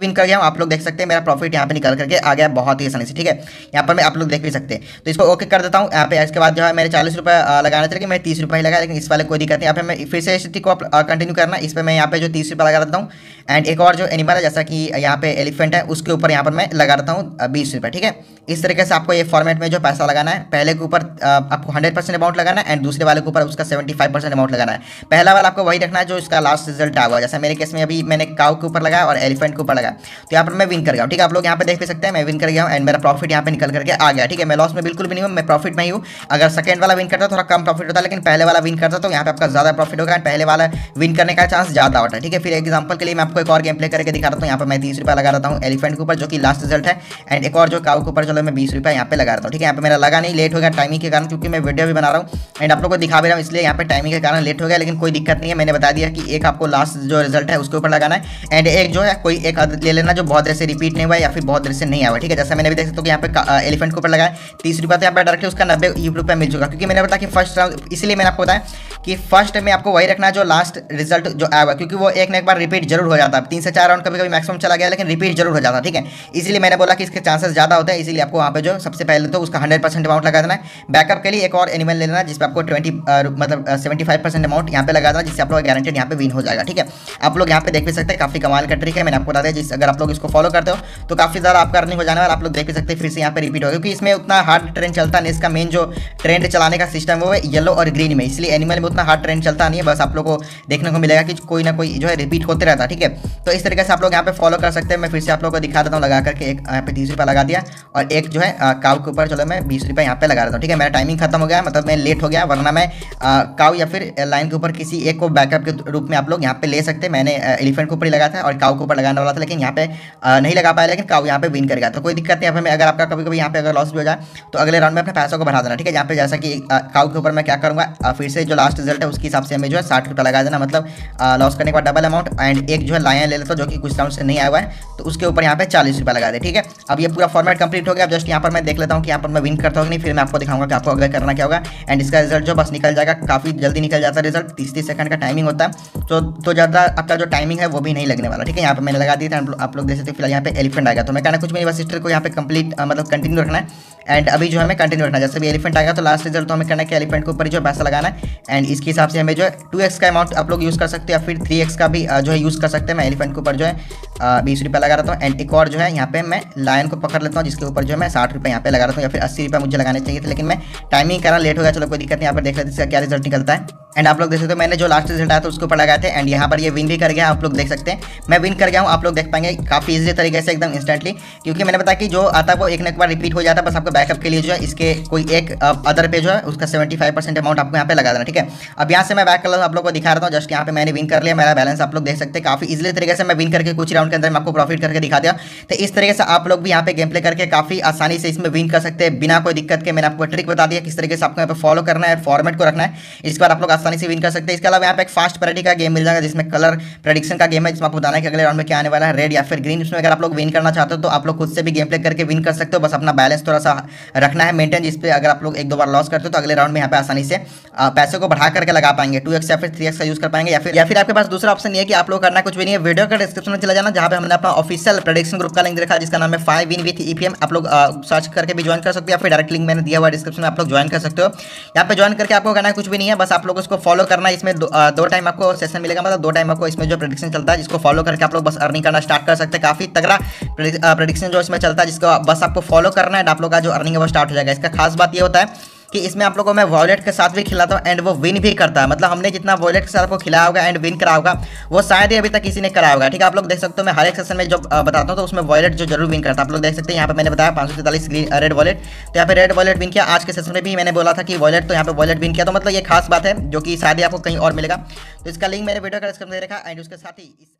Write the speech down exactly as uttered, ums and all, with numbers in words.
Win कर गया हूँ। आप लोग देख सकते हैं मेरा प्रॉफिट यहाँ पे निकल करके आ गया बहुत ही आसानी से, ठीक है। यहाँ पर मैं आप लोग देख भी सकते हैं, तो इसको ओके कर देता हूँ। यहाँ पे इसके बाद जो है मेरे चालीस रुपये लगाना चाहिए, मैं तीस रुपये ही लगाया, लेकिन इस वाले कोई दिक्कत नहीं। यहाँ पे मैं फिर से स्थिति को कंटिन्यू करना, इस पर मैं यहाँ पे जो तीस रुपये लगा देता हूँ। एंड एक और जो एनिमल है जैसा कि यहाँ पे एलिफेंट है, उसके ऊपर यहाँ पर मैं लगा देता हूँ बीस रुपये, ठीक है। इस तरीके से आपको ये फॉर्मेट में जो पैसा लगाना है, पहले के ऊपर आपको हंड्रेड परसेंट अमाउंट लगाना है एंड दूसरे वाले के ऊपर उसका सेवेंटी फाइव परसेंट अमाउंट लगाना है। पहला वाला आपको वही रखना है जो इसका लास्ट रिजल्ट आया हुआ, जैसे मेरे केस में अभी मैंने काउ के ऊपर लगाया और एलिफेंट के ऊपर लगाया, तो यहाँ पर मैं विन कर गया, ठीक है। आप लोग यहाँ पे देख भी सकते हैं मैं विन कर गया हूँ एंड मेरा प्रॉफिट यहाँ पे निकल करके आ गया, ठीक है। मैं लॉस में बिल्कुल भी नहीं हूँ, मैं प्रॉफिट में ही हूँ। अगर सेकंड वाला विन करता थोड़ा कम प्रॉफिट होता, लेकिन पहले वाला विन करता तो यहाँ पे आपका ज़्यादा प्रॉफिट होगा, पहले वाला विन करने का चांस ज़्यादा होता है, ठीक है। फिर एग्जाम्पल के लिए मैं आपको एक और गेम प्ले करके दिखा रहा हूँ। यहाँ पर मैं तीस रुपये लगा रहा हूँ एलिफेंट के ऊपर जो कि लास्ट रिजल्ट है, एंड एक और जो काउ के ऊपर चलो मैं बीस रुपये यहाँ पे लगा रहा हूँ, ठीक है। यहाँ पर मेरा लगा नहीं, लेट हो गया टाइमिंग के कारण, क्योंकि मैं वीडियो भी बना रहा हूँ एंड आप लोग को दिखा भी रहा हूँ, इसलिए यहाँ पे टाइमिंग के कारण लेट हो गया। लेकिन कोई दिक्कत नहीं है, मैंने बता दिया कि एक आपको लास्ट जो रिजल्ट है उसके ऊपर लगाना है एंड एक जो है कोई एक ले लेना जो बहुत देर से रिपीट नहीं हुआ या फिर बहुत देर से नहीं आया, ठीक है। जैसे मैंने भी देख सकता हूँ यहाँ पे एलिफेंट के ऊपर लगाया तीस रुपये, तो यहाँ पर डायरेक्टली उसका नब्बे रुपये मिल चुका, क्योंकि मैंने बताया कि फर्स्ट राउंड, इसलिए मैंने आपको बताया कि फर्स्ट में आपको वही रखना जो लास्ट रिजल्ट जो आया हुआ, क्योंकि वो एक ना एक बार रिपीट जरूर हो जाता है। तीन से चार राउंड कभी कभी मैक्सिमम चला गया, लेकिन रिपीट जरूर हो जाता, ठीक है। इसलिए मैंने बोला कि इसके चांसेस ज़्यादा होते हैं, इसीलिए आपको वहाँ पे जो सबसे पहले तो उसका हंड्रेड परसेंट अमाउंट लगा देना है। बैकअप के लिए एक और एनिमल ले लेना जिस पर आपको ट्वेंटी मतलब सेवेंटी फाइव परसेंट अमाउंट यहाँ पे लगा देना, जिससे आप लोग गारंटेड यहाँ पे विन हो जाएगा, ठीक है। आप लोग यहाँ पे देख भी सकते हैं काफ़ी कमाल का ट्रिक है, मैंने आपको बता दिया। जिस अगर आप लोग इसको फॉलो करते हो तो काफ़ी ज़्यादा आपका अर्निंग हो जाने वाला, आप लोग देख भी सकते हैं फिर से यहाँ पे रिपीट होगा, क्योंकि इसमें उतना हार्ड ट्रेंड चलता नहीं। इसका मेन जो ट्रेंड चलाने का सिस्टम वो है येलो और ग्रीन में, इसलिए एनिमल में उतना हार्ड ट्रेंड चलता नहीं है। बस आप लोग को देखने को मिलेगा कि कोई ना कोई जो है रिपीट होते रहता, ठीक है। तो इस तरीके से आप लोग यहाँ पे फॉलो कर सकते हैं। मैं फिर से आप लोग को दिखा देता हूँ लगा करके, एक यहाँ पे तीस रुपये लगा दिया और एक जो है काउ के ऊपर चलो मैं बीस रुपये यहाँ पे लगा देता हूँ, ठीक है। मेरा टाइमिंग खत्म हो गया, मतलब मैं लेट हो गया, वरना मैं काउ या फिर लाइन के ऊपर किसी एक को बैकअप के रूप में आप लोग यहाँ पे ले सकते हैं। मैंने एलिफेंट के ऊपर ही लगाया था और काउ के ऊपर लगाने वाला था, लेकिन यहाँ पे नहीं लगा पाया, लेकिन काउ यहाँ पे विन कर गया, तो कोई दिक्कत नहीं। यहाँ पे अगर आपका कभी कभी यहाँ पे अगर लॉस भी हो जाए तो अगले राउंड में अपने पैसों को भरा देना, ठीक है। यहाँ पे जैसा कि काउ के ऊपर मैं क्या करूँगा, फिर से जो लास्ट रिजल्ट है उसके हिसाब से हमें जो है साठ रुपये लगा देना, मतलब लॉस करने के बाद डबल अमाउंट। एंड एक जो है लाइन ले लेता जो कि कुछ राउंड से नहीं आया हुआ है, तो उसके ऊपर यहाँ पे चालीस रुपये लगा दे, ठीक है। अब ये पूरा फॉर्मेट कंप्लीट हो गया। अब जस्ट यहाँ पर मैं देख लेता हूँ कि यहाँ पर मैं विन करता हूँ कि नहीं, फिर मैं आपको दिखाऊंगा कि आपको अगर करना क्या होगा। एंड इसका रिजल्ट जो बस निकल जाएगा, काफ़ी जल्दी निकल जाता है रिजल्ट। तीस तीस सेकंड का टाइमिंग होता है, तो ज़्यादा आपका जो टाइमिंग है वो भी नहीं लगने वाला, ठीक है। यहाँ पे मैंने लगा दी था, आप लोग देख सकते हैं। फिलहाल यहाँ पे एलिफेंट आ गया, तो मैं कहना कुछ मेरी बस हिस्ट्री को यहाँ पे कंप्लीट मतलब कंटिन्यू रखना है एंड अभी जो हमें कंटिन्यू रखना है। जैसे भी एलिफेंट आएगा तो लास्ट रिजल्ट तो हमें करना है कि एलिफेंट के ऊपर जो पैसा लगाना है एंड इसके हिसाब से हमें जो है टू एक्स का अमाउंट आप लोग यूज़ कर सकते हो या फिर थ्री एक्स का भी जो है यूज़ कर सकते हैं। मैं एलिफेंट के ऊपर जो है बीस रुपये लगा रहा हूँ एंड एक और जो है यहाँ पे मैं लायन को पकड़ लेता हूँ, जिसके ऊपर जो है मैं साठ रुपये यहाँ पे लगा रहा हूँ या फिर अस्सी रुपये मुझे लगाने चाहिए थे, लेकिन मैं टाइमिंग कारण लेट हो गया। चलो कोई दिक्कत नहीं, यहाँ पर देख लेते इसका क्या रिजल्ट निकलता है। एंड आप लोग देख सकते हो मैंने जो लास्ट रिजल्ट आया था उसके ऊपर लगाए थे एंड यहाँ पर ये विन भी कर गया, आप लोग देख सकते हैं। मैं विन कर गया हूँ, आप लोग देख पाएंगे काफ़ी इजी तरीके से एकदम इंस्टेंटली, क्योंकि मैंने बताया कि जो आता है वो एक ना एक बार रिपीट हो जाता है। बस आपको बैकअप के लिए जो है इसके कोई एक अदर पे जो है उसका सेवेंटी फाइव परसेंट अमाउंट आपको यहाँ पे लगा देना, ठीक है। अब यहाँ से मैं बैक कर लूँ, आप लोग को दिखा रहा हूँ। जस्ट यहाँ पे मैंने विन कर लिया, मेरा बैलेंस आप लोग देख सकते हैं। काफ़ी इजिली तरीके से मैं विन करके कुछ राउंड के अंदर मैं आपको प्रॉफिट करके दिखा दिया। तो इस तरीके से आप लोग भी यहाँ पे गेम प्ले करके काफ़ी आसानी से इसमें विन कर सकते हैं बिना कोई दिक्कत के। मैंने आपको ट्रिक बता दिया किस तरीके से आपको यहाँ पे फॉलो करना है, फॉर्मेट को रखना है, इसके बाद आप लोग आसानी से विन कर सकते हैं। इसके अलावा यहाँ पे एक फास्ट पैरेडी का गेम मिल जाएगा जिसमें कलर प्रेडिक्शन का गेम है, जिसमें आपको बताना है कि अगले राउंड में क्या आने वाला है, रेड या फिर ग्रीन। उसमें अगर आप लोग विन करना चाहते हो तो आप लोग खुद से भी गेम प्ले करके विन कर सकते हो। बस अपना बैलेंस थोड़ा सा रखना है मेंटेन, जिस पे अगर आप लोग एक दो बार लॉस करते हो तो अगले राउंड में यहाँ पे आसानी से पैसे को बढ़ा करके लगा पाएंगे, टू एक्स या फिर थ्री एक्स का यूज कर पाएंगे। या फिर या फिर आपके पास दूसरा ऑप्शन ये है कि आप लोग करना कुछ भी नहीं है, वीडियो का डिस्क्रिप्शन में चला जाना जहाँ पे हमने अपना ऑफिशियल प्रेडिक्शन ग्रुप का लिंक रखा जिसका नाम है फाइव विन विथ ईपीएम। आप लोग सर्च करके भी ज्वाइन कर सकते हो या फिर डायरेक्ट लिंक मैंने दिया हुआ डिस्क्रिप्शन में, आप लोग ज्वाइन कर सकते हो। यहाँ पे ज्वाइन करके आपको करना कुछ भी नहीं है, बस आप लोग उसको फॉलो करना है। इसमें दो टाइम आपको सेशन मिलेगा, मतलब दो टाइम आपको इसमें जो प्रेडिक्शन चलता है जिसको फॉलो करके आप लोग बस अर्निंग करना स्टार्ट कर सकते हैं। काफी तगड़ा प्रेडिक्शन जो इसमें चलता है जिसको बस आपको फॉलो करना है, आप लोग का जो अर्निंग है वो स्टार्ट हो जाएगा। इसका खास बात ये होता है कि इसमें आप लोगों को मैं वॉलेट के साथ भी खिलाता हूँ एंड वो विन भी करता है, मतलब हमने जितना वॉलेट के साथ आपको खिलाया होगा एंड विन कराया होगा वो शायद ही अभी तक किसी ने कराया होगा, ठीक है। आप लोग देख सकते हो मैं हर एक सेशन में जो बताता हूँ तो उसमें वॉलेट जो जरूर विन करता है। आप लोग देख सकते हैं यहाँ पे मैंने बताया पाँच सौ तैंतालीस रेड वॉलेट, तो यहाँ पे रेड वॉलेट विन किया। आज के सेशन में भी मैंने बोला था कि वॉलेट, तो यहाँ पे वॉलेट विन किया, तो मतलब ये खास बात है जो कि शायद ही आपको कहीं और मिलेगा। तो इसका लिंक मैंने वीडियो का डिस्क्रिप्शन में रखा एंड उसके साथ ही